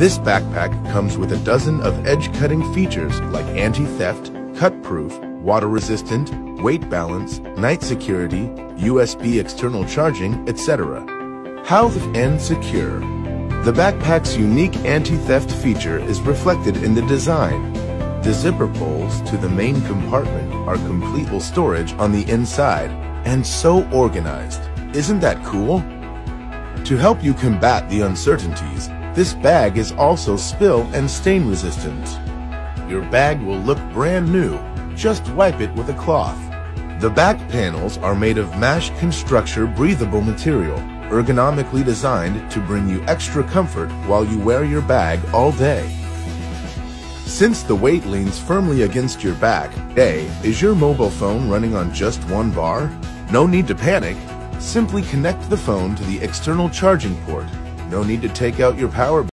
This backpack comes with a dozen of edge-cutting features like anti-theft, cut-proof, water-resistant, weight balance, night security, USB external charging, etc. How and secure. The backpack's unique anti-theft feature is reflected in the design. The zipper pulls to the main compartment are complete with storage on the inside, and so organized. Isn't that cool? To help you combat the uncertainties, this bag is also spill and stain resistant. Your bag will look brand new. Just wipe it with a cloth. The back panels are made of mesh construction breathable material, ergonomically designed to bring you extra comfort while you wear your bag all day. Since the weight leans firmly against your back, is your mobile phone running on just one bar? No need to panic. Simply connect the phone to the external charging port. No need to take out your power bank.